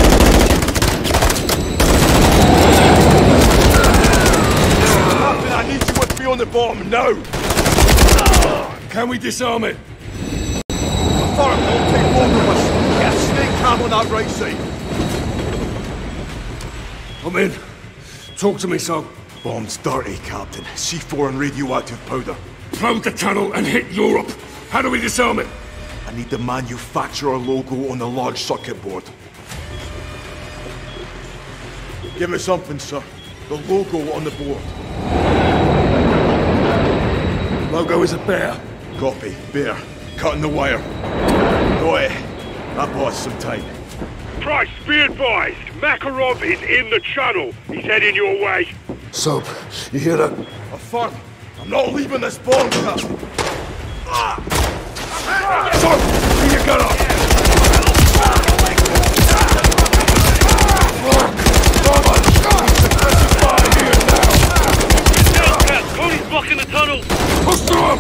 I need you with me on the bomb now. Can we disarm it? Farah, don't take bomb with us. Get a snake cab on that right side. I'm in. Talk to me, son. Bomb's dirty, Captain. C four and radioactive powder. Probe the tunnel and hit Europe. How do we disarm it? I need the manufacturer logo on the large circuit board. Give me something, sir. The logo on the board. Logo is a bear. Copy. Bear. Cutting the wire. Got it. That bought us some time. Price, be advised. Makarov is in the channel. He's heading your way. Soap, you hear that? A fart. I'm not leaving this bomb, Captain. Ah! So, bring your gun up! Rock! Rock! There's a fire here now! Get down, Cap! Cody's blocking the tunnel! Push through him!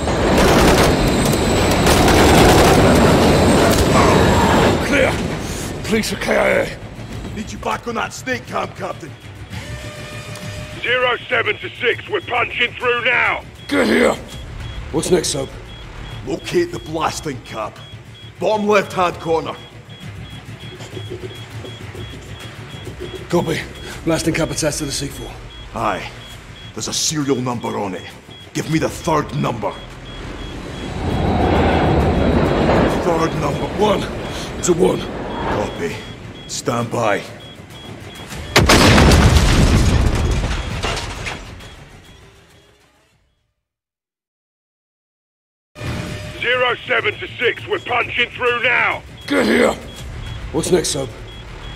Clear! Police are K I A. Need you back on that snake camp, Captain. zero seven to six, we're punching through now! Get here! What's next, Soap? Locate the blasting cap. Bottom left-hand corner. Copy. Blasting cap attached to the C four. Aye. There's a serial number on it. Give me the third number. Third number. One. It's a one. Copy. Stand by. zero seven to six, we're punching through now! Get here! What's next, Soap?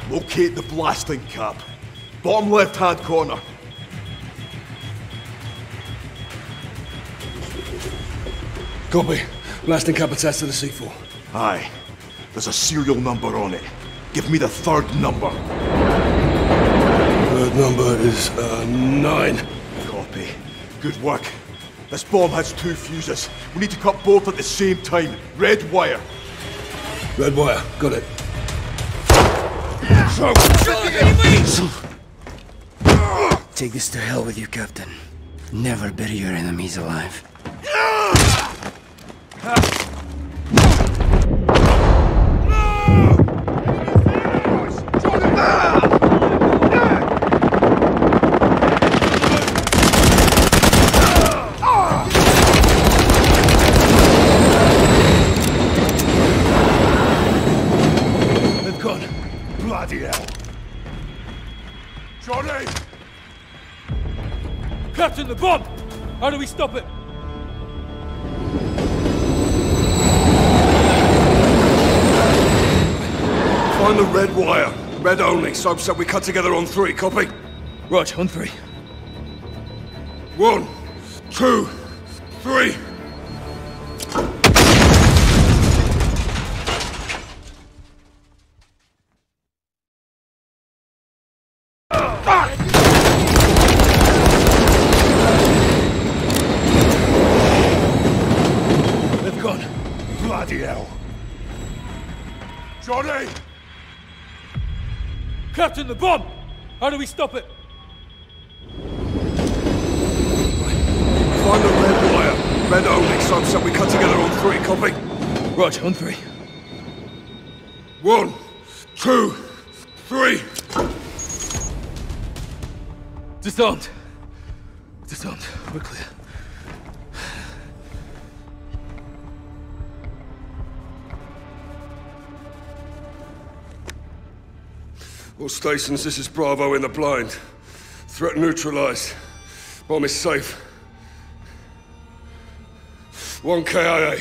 Locate the blasting cap. Bottom left-hand corner. Copy. Blasting cap attached to the C four. Aye. There's a serial number on it. Give me the third number. Third number is, uh, nine. Copy. Good work. This bomb has two fuses. We need to cut both at the same time. Red wire. Red wire. Got it. Take this to hell with you, Captain. Never bury your enemies alive. The bomb! How do we stop it? Find the red wire. Red only. Soap said we cut together on three. Copy? Right, on three. One, two, three. Johnny! Captain, the bomb! How do we stop it? Find the red wire. Red Onyx, I'm set. We cut together on three, copy? Roger, on three. One, two, three. Disarmed. Disarmed. We're clear. All stations, this is Bravo in the blind. Threat neutralized. Bomb is safe. One K I A.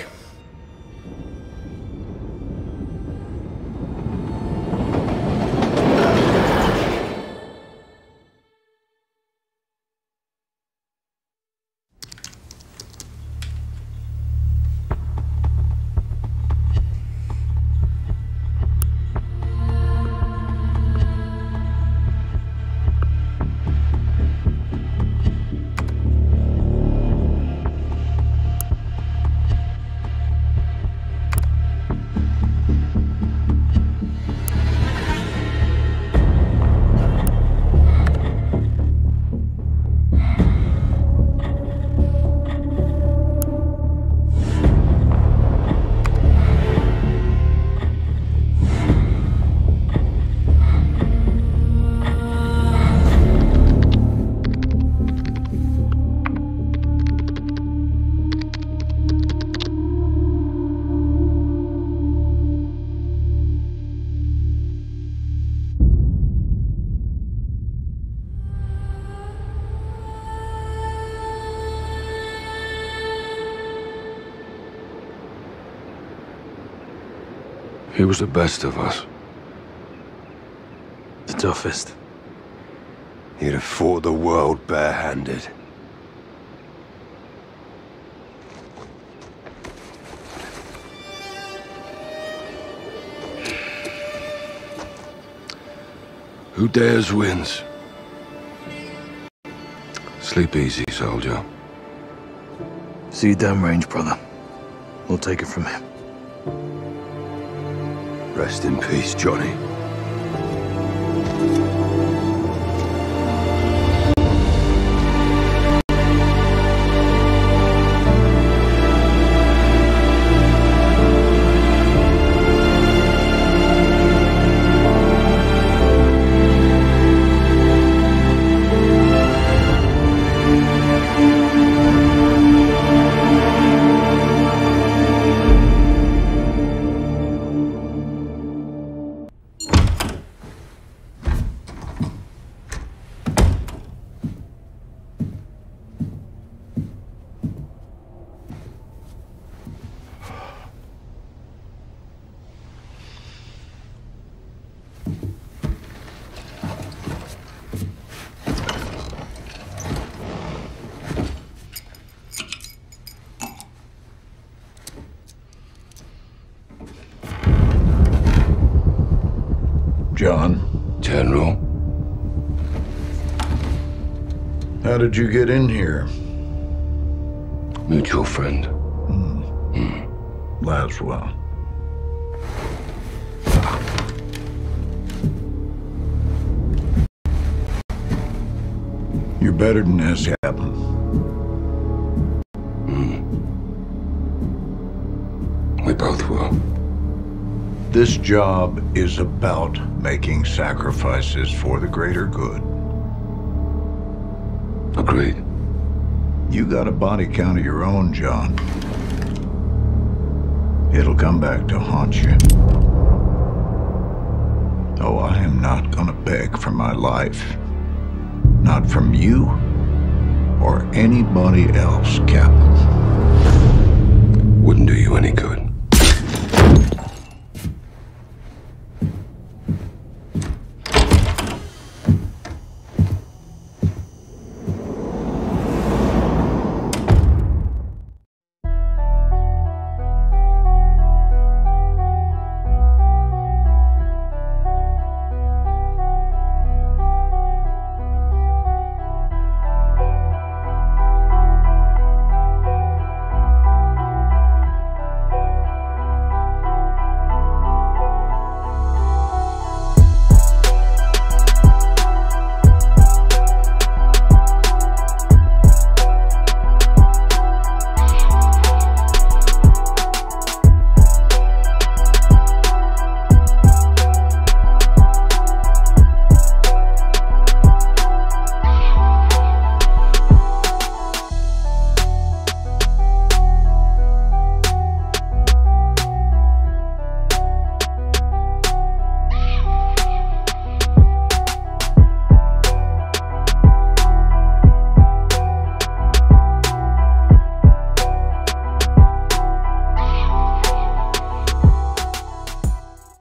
He was the best of us. The toughest. He'd have fought the world barehanded. Who dares wins. Sleep easy, soldier. See you down range, brother. We'll take it from him. Rest in peace, Johnny. How did you get in here? Mutual friend. Mm. Mm. Laswell. You're better than this happened. Mm. We both will. This job is about making sacrifices for the greater good. Agreed. You got a body count of your own, John. It'll come back to haunt you. Oh, I am not gonna beg for my life. Not from you or anybody else, Captain. Wouldn't do you any good.